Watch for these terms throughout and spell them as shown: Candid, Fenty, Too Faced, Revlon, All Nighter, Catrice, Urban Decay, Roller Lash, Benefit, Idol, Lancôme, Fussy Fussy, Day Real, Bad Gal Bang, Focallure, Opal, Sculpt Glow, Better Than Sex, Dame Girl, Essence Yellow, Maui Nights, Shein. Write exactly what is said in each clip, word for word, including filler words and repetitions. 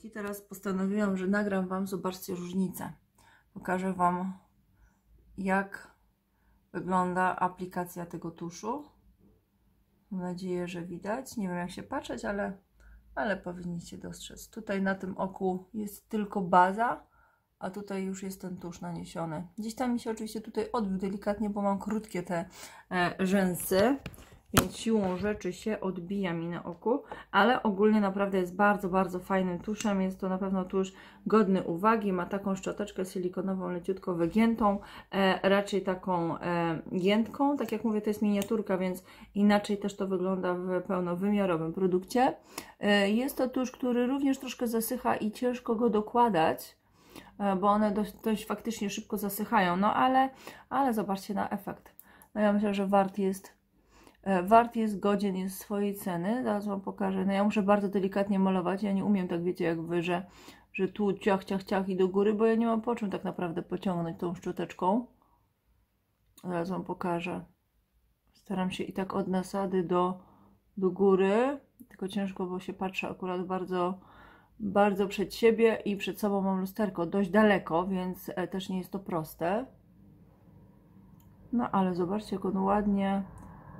rolki. Teraz postanowiłam, że nagram wam, zobaczcie różnicę. Pokażę wam, jak wygląda aplikacja tego tuszu. Mam nadzieję, że widać. Nie wiem, jak się patrzeć, ale, ale powinniście dostrzec. Tutaj na tym oku jest tylko baza, a tutaj już jest ten tusz naniesiony. Gdzieś tam mi się oczywiście tutaj odbił delikatnie, bo mam krótkie te e, rzęsy, więc siłą rzeczy się odbija mi na oku, ale ogólnie naprawdę jest bardzo, bardzo fajnym tuszem. Jest to na pewno tusz godny uwagi. Ma taką szczoteczkę silikonową, leciutko wygiętą, e, raczej taką e, giętką. Tak jak mówię, to jest miniaturka, więc inaczej też to wygląda w pełnowymiarowym produkcie. E, jest to tusz, który również troszkę zasycha i ciężko go dokładać, bo one dość, dość faktycznie szybko zasychają, no ale, ale zobaczcie na efekt. No ja myślę, że wart jest, wart jest, godzien jest swojej ceny. Zaraz wam pokażę. No ja muszę bardzo delikatnie malować, ja nie umiem tak, wiecie, jak wy, że, że tu ciach, ciach, ciach i do góry, bo ja nie mam po czym tak naprawdę pociągnąć tą szczoteczką. Zaraz wam pokażę. Staram się i tak od nasady do, do góry, tylko ciężko, bo się patrzę akurat bardzo... bardzo przed siebie i przed sobą mam lusterko dość daleko, więc też nie jest to proste. No ale zobaczcie, jak on ładnie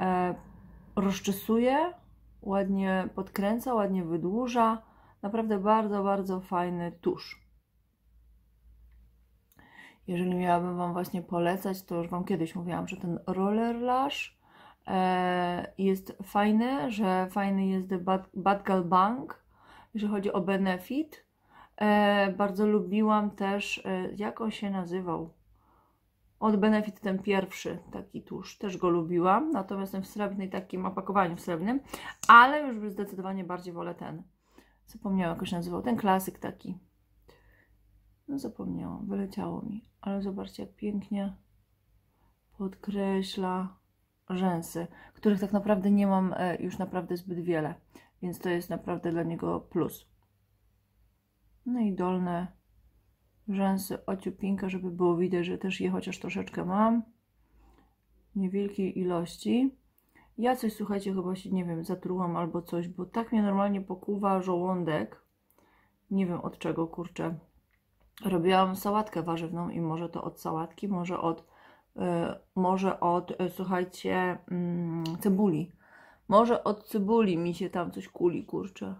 e, rozczesuje, ładnie podkręca, ładnie wydłuża. Naprawdę bardzo, bardzo fajny tusz. Jeżeli miałabym wam właśnie polecać, to już wam kiedyś mówiłam, że ten Roller Lash e, jest fajny, że fajny jest Bad, Bad Gal Bang. Jeżeli chodzi o Benefit, e, bardzo lubiłam też, e, jak on się nazywał, od Benefit ten pierwszy taki tusz, też go lubiłam, natomiast ten w srebrnej, takim opakowaniu w srebrnym, ale już zdecydowanie bardziej wolę ten, zapomniałam, jak się nazywał, ten klasyk taki, no zapomniałam, wyleciało mi, ale zobaczcie, jak pięknie podkreśla rzęsy, których tak naprawdę nie mam e, już naprawdę zbyt wiele. Więc to jest naprawdę dla niego plus. No i dolne rzęsy, ociupinka, żeby było widać, że też je chociaż troszeczkę mam. Niewielkiej ilości. Ja coś, słuchajcie, chyba się, nie wiem, zatrułam albo coś, bo tak mnie normalnie pokuwa żołądek. Nie wiem od czego, kurczę. Robiłam sałatkę warzywną i może to od sałatki, może od, yy, może od yy, słuchajcie, yy, cebuli. Może od cebuli mi się tam coś kuli, kurczę.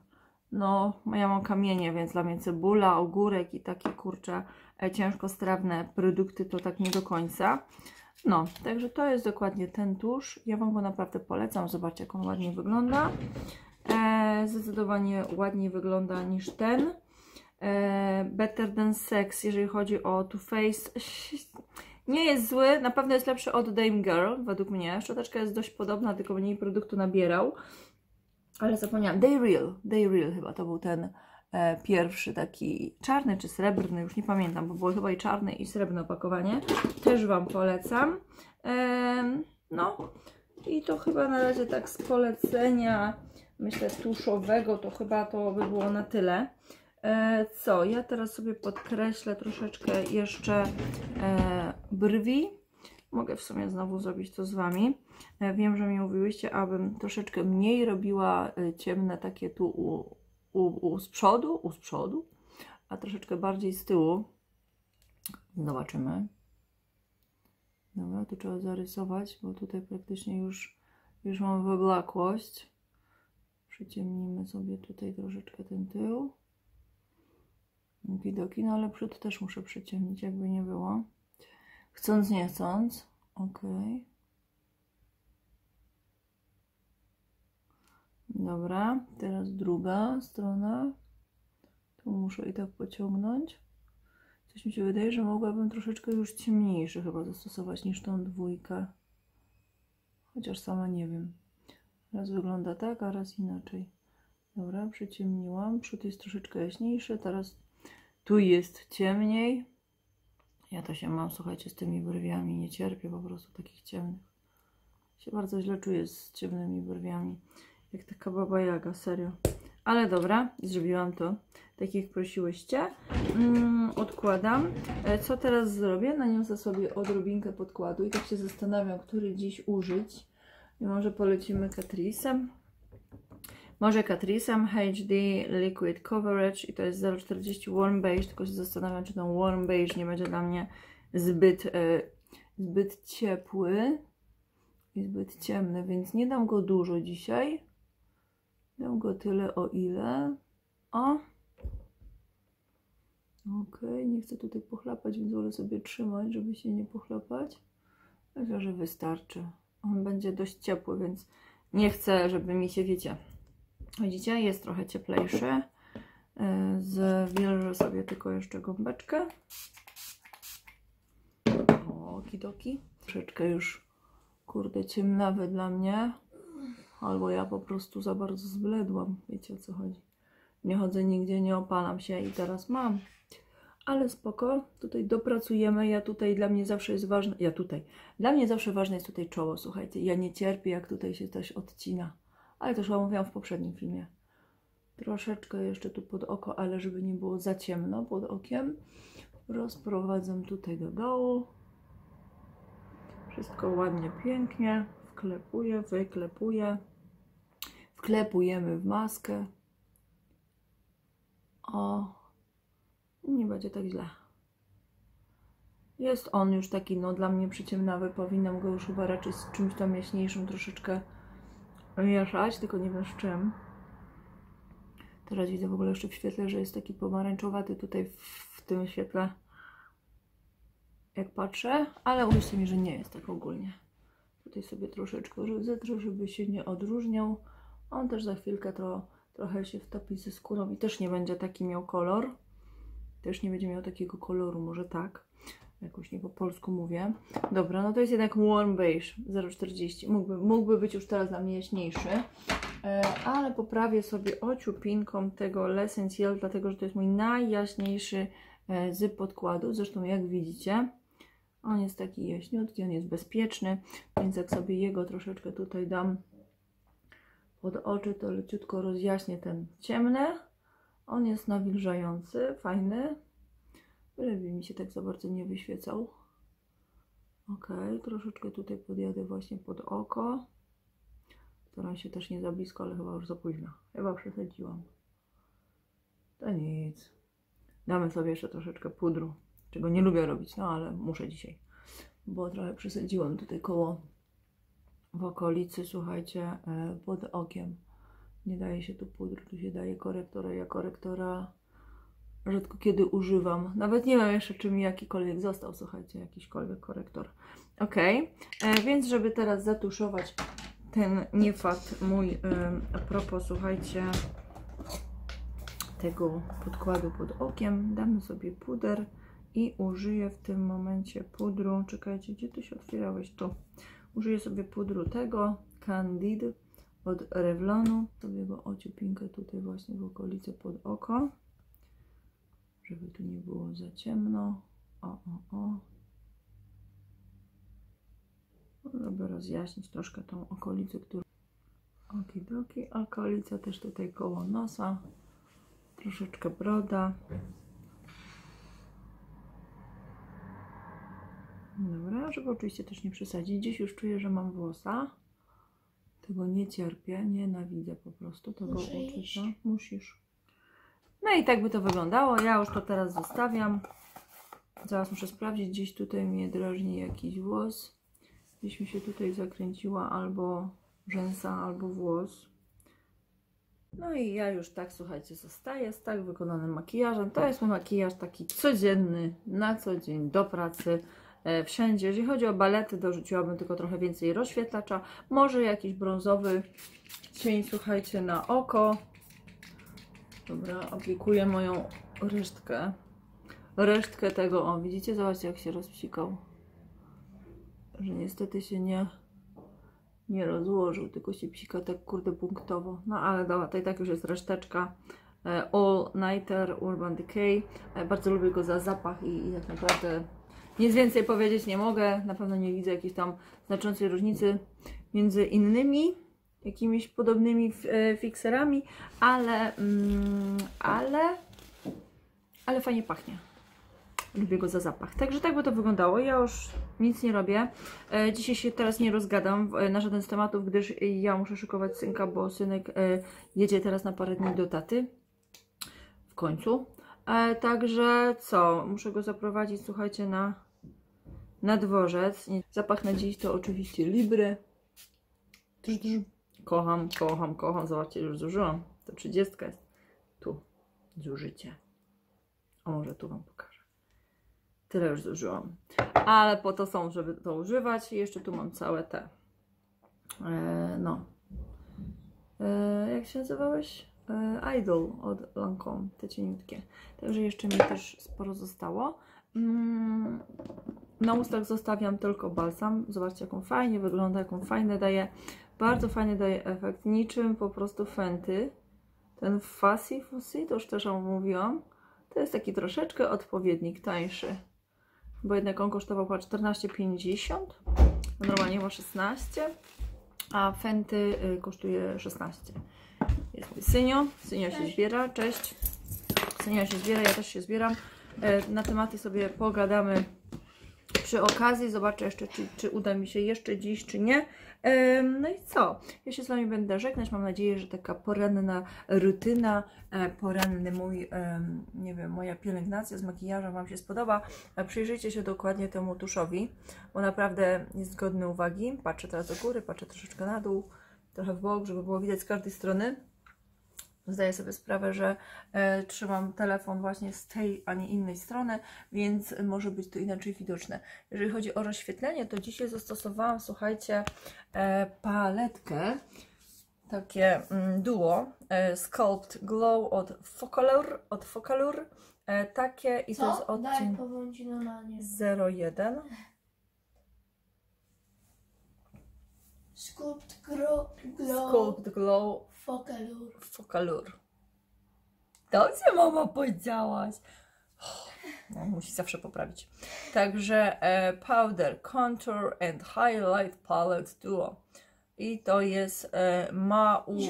No, ja mam kamienie, więc dla mnie cebula, ogórek i takie, kurczę, ciężkostrawne produkty to tak nie do końca. No, także to jest dokładnie ten tusz. Ja wam go naprawdę polecam. Zobaczcie, jak on ładnie wygląda. E, zdecydowanie ładniej wygląda niż ten. E, Better Than Sex, jeżeli chodzi o Too Faced. Nie jest zły, na pewno jest lepszy od Dame Girl, według mnie. Szczoteczka jest dość podobna, tylko mniej produktu nabierał. Ale zapomniałam, Day Real, Day Real chyba to był ten e, pierwszy taki czarny czy srebrny, już nie pamiętam, bo było chyba i czarne i srebrne opakowanie. Też wam polecam. E, no i to chyba na razie tak z polecenia, myślę, tuszowego, to chyba to by było na tyle. Co? Ja teraz sobie podkreślę troszeczkę jeszcze e, brwi. Mogę w sumie znowu zrobić to z wami. E, wiem, że mi mówiłyście, abym troszeczkę mniej robiła ciemne takie tu u, u, u z przodu, u z przodu, a troszeczkę bardziej z tyłu. Zobaczymy. Dobra, tu trzeba zarysować, bo tutaj praktycznie już, już mam wyblakłość. Przyciemnimy sobie tutaj troszeczkę ten tył. Widoki, no ale przód też muszę przyciemnić, jakby nie było. Chcąc, nie chcąc. Ok. Dobra, teraz druga strona. Tu muszę i tak pociągnąć. Coś mi się wydaje, że mogłabym troszeczkę już ciemniejszy chyba zastosować niż tą dwójkę. Chociaż sama nie wiem. Raz wygląda tak, a raz inaczej. Dobra, przyciemniłam. Przód jest troszeczkę jaśniejszy, teraz tu jest ciemniej. Ja to się mam, słuchajcie, z tymi brwiami. Nie cierpię po prostu takich ciemnych. Się bardzo źle czuję z ciemnymi brwiami. Jak taka baba Jaga, serio. Ale dobra, zrobiłam to. Tak jak prosiłyście. Mm, odkładam. Co teraz zrobię? Naniosę sobie odrobinkę podkładu. I tak się zastanawiam, który dziś użyć. I może polecimy Catrice'em. Może Catrice'em H D Liquid Coverage i to jest zero czterdzieści Warm Beige, tylko się zastanawiam, czy ten Warm Beige nie będzie dla mnie zbyt, e, zbyt ciepły i zbyt ciemny, więc nie dam go dużo dzisiaj. Dam go tyle, o ile. O! Okej, okay, nie chcę tutaj pochlapać, więc wolę sobie trzymać, żeby się nie pochlapać. Myślę, że wystarczy. On będzie dość ciepły, więc nie chcę, żeby mi się, wiecie... Widzicie? Jest trochę cieplejszy. Zwierzę sobie tylko jeszcze gąbeczkę. O, kidoki. Troszeczkę już, kurde, ciemnawy dla mnie. Albo ja po prostu za bardzo zbledłam. Wiecie, o co chodzi. Nie chodzę nigdzie, nie opalam się i teraz mam. Ale spoko, tutaj dopracujemy. Ja tutaj, dla mnie zawsze jest ważne... Ja tutaj. Dla mnie zawsze ważne jest tutaj czoło, słuchajcie. Ja nie cierpię, jak tutaj się coś odcina. Ale to już mówiłam w poprzednim filmie. Troszeczkę jeszcze tu pod oko, ale żeby nie było za ciemno pod okiem. Rozprowadzam tutaj do dołu. Wszystko ładnie, pięknie. Wklepuję, wyklepuję. Wklepujemy w maskę. O, nie będzie tak źle. Jest on już taki, no, dla mnie przyciemnawy. Powinnam go już chyba raczej z czymś tam jaśniejszym troszeczkę mieszać, tylko nie wiem z czym. Teraz widzę w ogóle jeszcze w świetle, że jest taki pomarańczowaty tutaj w, w tym świetle, jak patrzę, ale uwierzcie mi, że nie jest tak ogólnie. Tutaj sobie troszeczkę zetrę, żeby się nie odróżniał. On też za chwilkę to, trochę się wtopi ze skórą i też nie będzie taki miał kolor. Też nie będzie miał takiego koloru, może tak. Jakoś nie po polsku mówię. Dobra, no to jest jednak Warm Beige zero czterdzieści. Mógłby, mógłby być już teraz dla mnie jaśniejszy. E, ale poprawię sobie ociupinką tego Essence Yellow, dlatego że to jest mój najjaśniejszy e, z podkładu. Zresztą jak widzicie, on jest taki jaśniutki, on jest bezpieczny. Więc jak sobie jego troszeczkę tutaj dam pod oczy, to leciutko rozjaśnię ten ciemny. On jest nawilżający, fajny. Lepiej mi się tak za bardzo nie wyświecał. Ok, troszeczkę tutaj podjadę właśnie pod oko. Staram się też nie za blisko, ale chyba już za późno. Chyba przesadziłam. To nic. Damy sobie jeszcze troszeczkę pudru, czego nie lubię robić, no ale muszę dzisiaj. Bo trochę przesadziłam tutaj koło, w okolicy, słuchajcie, pod okiem. Nie daje się tu pudru, tu się daje korektora. Ja korektora rzadko kiedy używam. Nawet nie wiem jeszcze, czy mi jakikolwiek został, słuchajcie, jakiśkolwiek korektor. Ok, e, więc żeby teraz zatuszować ten niefat mój, e, a propos, słuchajcie, tego podkładu pod okiem, damy sobie puder i użyję w tym momencie pudru, czekajcie, gdzie ty się otwierałeś? Tu. Użyję sobie pudru tego Candid od Revlonu. Sobie go ociupinkę tutaj właśnie w okolicy pod oko. Żeby tu nie było za ciemno. O, o, o. Żeby rozjaśnić troszkę tą okolicę, która... Okidoki, okolica też tutaj koło nosa. Troszeczkę broda. Dobra, żeby oczywiście też nie przesadzić. Dziś już czuję, że mam włosa. Tego nie cierpię, nienawidzę po prostu tego uczucia. Musisz. No i tak by to wyglądało. Ja już to teraz zostawiam. Zaraz muszę sprawdzić. Gdzieś tutaj mnie drażni jakiś włos. Gdzieś mi się tutaj zakręciła albo rzęsa, albo włos. No i ja już tak, słuchajcie, zostaję z tak wykonanym makijażem. To jest mój makijaż taki codzienny, na co dzień, do pracy. Wszędzie. Jeżeli chodzi o balety, dorzuciłabym tylko trochę więcej rozświetlacza. Może jakiś brązowy cień, słuchajcie, na oko. Dobra, aplikuję moją resztkę. Resztkę tego, o, widzicie? Zobaczcie, jak się rozpsikał. Że niestety się nie, nie rozłożył, tylko się psika tak, kurde, punktowo. No ale dobra, to i tak już jest reszteczka. All Nighter, Urban Decay. Bardzo lubię go za zapach i, i tak naprawdę... Nic więcej powiedzieć nie mogę, na pewno nie widzę jakiejś tam znaczącej różnicy między innymi, jakimiś podobnymi fikserami, ale, mm, ale, ale fajnie pachnie. Lubię go za zapach. Także tak by to wyglądało. Ja już nic nie robię. Dzisiaj się teraz nie rozgadam na żaden z tematów, gdyż ja muszę szykować synka, bo synek jedzie teraz na parę dni do taty. W końcu. Także co? Muszę go zaprowadzić, słuchajcie, na, na dworzec. Zapach na dziś to oczywiście Libre. Kocham, kocham, kocham. Zobaczcie, już zużyłam. To trzydziestka jest. Tu. Zużycie. O, może tu Wam pokażę. Tyle już zużyłam, ale po to są, żeby to używać. I jeszcze tu mam całe te, e, no, e, jak się nazywałeś? E, Idol od Lancôme, te cieniutkie. Także jeszcze mi też sporo zostało. Mm, na ustach zostawiam tylko balsam. Zobaczcie, jaką fajnie wygląda, jaką fajnie daje, bardzo fajnie daje efekt. Niczym po prostu Fenty. Ten Fussy Fussy, to już też wam mówiłam. To jest taki troszeczkę odpowiednik tańszy. Bo jednak on kosztował chyba czternaście pięćdziesiąt, normalnie ma szesnaście, a Fenty kosztuje szesnaście. Jest Synio, Synio się zbiera, cześć. Synio się zbiera, ja też się zbieram. Na tematy sobie pogadamy przy okazji, zobaczę jeszcze, czy, czy uda mi się jeszcze dziś, czy nie. No i co? Ja się z Wami będę żegnać, mam nadzieję, że taka poranna rutyna, poranny mój, nie wiem, moja pielęgnacja z makijażem Wam się spodoba. Przyjrzyjcie się dokładnie temu tuszowi, bo naprawdę jest godny uwagi. Patrzę teraz do góry, patrzę troszeczkę na dół, trochę w bok, żeby było widać z każdej strony. Zdaję sobie sprawę, że e, trzymam telefon właśnie z tej, a nie innej strony, więc może być to inaczej widoczne. Jeżeli chodzi o rozświetlenie, to dzisiaj zastosowałam, słuchajcie, e, paletkę, takie mm, duo, e, Sculpt Glow od Focallure, od Focallure e, takie i to jest odcień zero jeden. Sculpt Glow, Sculpt Glow Focallure. Focallure. Dobrze, mama, powiedziałaś. No, musi zawsze poprawić. Także e, Powder Contour and Highlight Palette Duo. I to jest e, Maui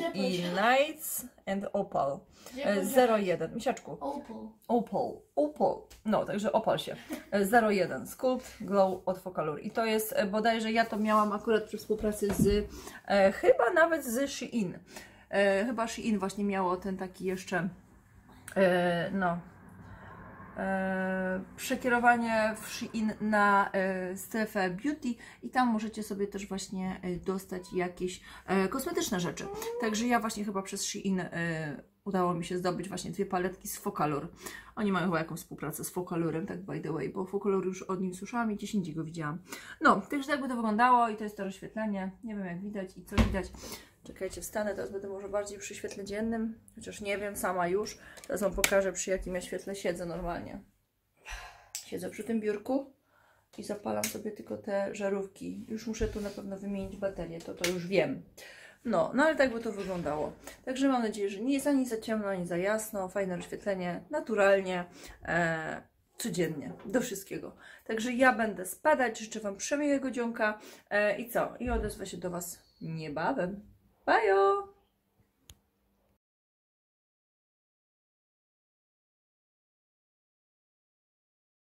Nights and Opal e, zero jeden. Misiaczku. Opal. Opal. Opal. No, także Opal się. E, zero jeden. Sculpt Glow od Focallure. I to jest e, bodajże, ja to miałam akurat przy współpracy z, e, chyba nawet z Shein. E, chyba Shein właśnie miało ten taki jeszcze, e, no, e, przekierowanie w Shein na e, strefę beauty i tam możecie sobie też właśnie e, dostać jakieś e, kosmetyczne rzeczy. Także ja właśnie chyba przez Shein e, udało mi się zdobyć właśnie dwie paletki z Focallure. Oni mają chyba jakąś współpracę z Focallurem, tak by the way, bo Focallure już od nim słyszałam i gdzieś indziej go widziałam. No, także tak by to wyglądało i to jest to rozświetlenie. Nie wiem, jak widać i co widać. Czekajcie, wstanę, teraz będę może bardziej przy świetle dziennym, chociaż nie wiem, sama już. Teraz Wam pokażę, przy jakim ja świetle siedzę normalnie. Siedzę przy tym biurku i zapalam sobie tylko te żarówki. Już muszę tu na pewno wymienić baterię, to to już wiem. No, no ale tak by to wyglądało. Także mam nadzieję, że nie jest ani za ciemno, ani za jasno. Fajne rozświetlenie, naturalnie. E Codziennie, do wszystkiego. Także ja będę spadać, życzę Wam przemiłego dzionka e, i co? I odezwę się do Was niebawem. Bajo!